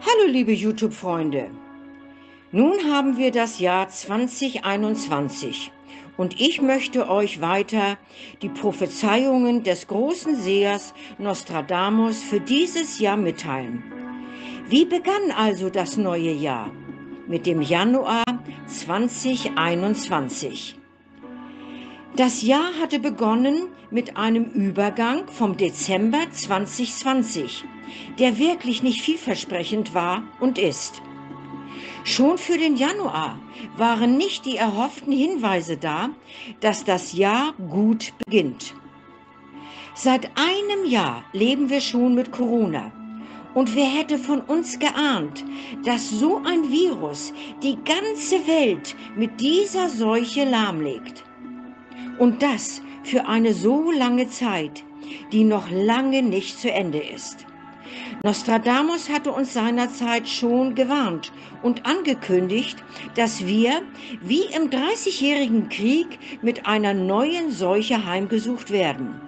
Hallo liebe YouTube-Freunde, nun haben wir das Jahr 2021 und ich möchte euch weiter die Prophezeiungen des großen Sehers Nostradamus für dieses Jahr mitteilen. Wie begann also das neue Jahr? Mit dem Januar 2021. Das Jahr hatte begonnen mit einem Übergang vom Dezember 2020, der wirklich nicht vielversprechend war und ist. Schon für den Januar waren nicht die erhofften Hinweise da, dass das Jahr gut beginnt. Seit einem Jahr leben wir schon mit Corona. Und wer hätte von uns geahnt, dass so ein Virus die ganze Welt mit dieser Seuche lahmlegt? Und das für eine so lange Zeit, die noch lange nicht zu Ende ist. Nostradamus hatte uns seinerzeit schon gewarnt und angekündigt, dass wir, wie im Dreißigjährigen Krieg, mit einer neuen Seuche heimgesucht werden.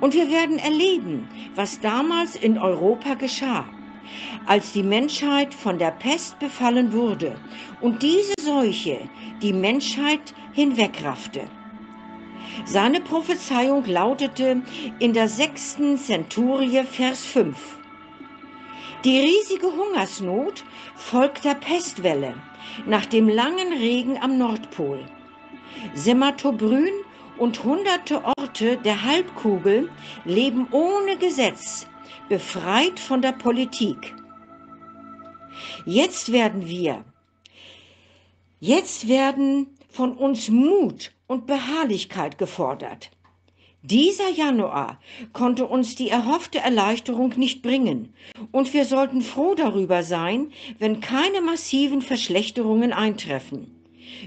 Und wir werden erleben, was damals in Europa geschah, als die Menschheit von der Pest befallen wurde und diese Seuche die Menschheit hinwegraffte. Seine Prophezeiung lautete in der 6. Centurie, Vers 5. Die riesige Hungersnot folgt der Pestwelle nach dem langen Regen am Nordpol. Sematobrün und hunderte Orte der Halbkugel leben ohne Gesetz, befreit von der Politik. Jetzt werden von uns Mut und Beharrlichkeit gefordert. Dieser Januar konnte uns die erhoffte Erleichterung nicht bringen und wir sollten froh darüber sein, wenn keine massiven Verschlechterungen eintreffen.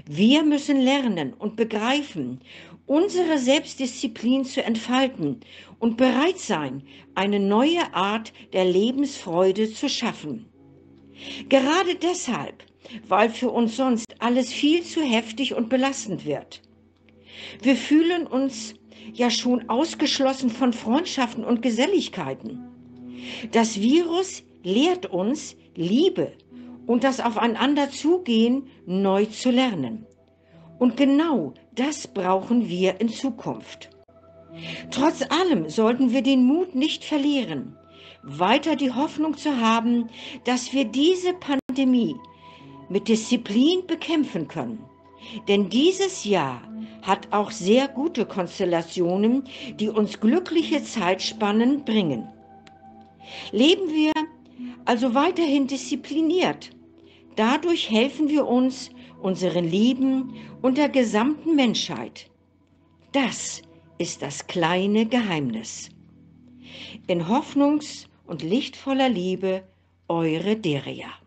Wir müssen lernen und begreifen, unsere Selbstdisziplin zu entfalten und bereit sein, eine neue Art der Lebensfreude zu schaffen. Gerade deshalb, weil für uns sonst alles viel zu heftig und belastend wird. Wir fühlen uns ja schon ausgeschlossen von Freundschaften und Geselligkeiten. Das Virus lehrt uns, Liebe und das Aufeinanderzugehen neu zu lernen. Und genau das brauchen wir in Zukunft. Trotz allem sollten wir den Mut nicht verlieren, weiter die Hoffnung zu haben, dass wir diese Pandemie mit Disziplin bekämpfen können. Denn dieses Jahr hat auch sehr gute Konstellationen, die uns glückliche Zeitspannen bringen. Leben wir also weiterhin diszipliniert. Dadurch helfen wir uns, unseren Lieben und der gesamten Menschheit. Das ist das kleine Geheimnis. In hoffnungs- und lichtvoller Liebe, eure Deria.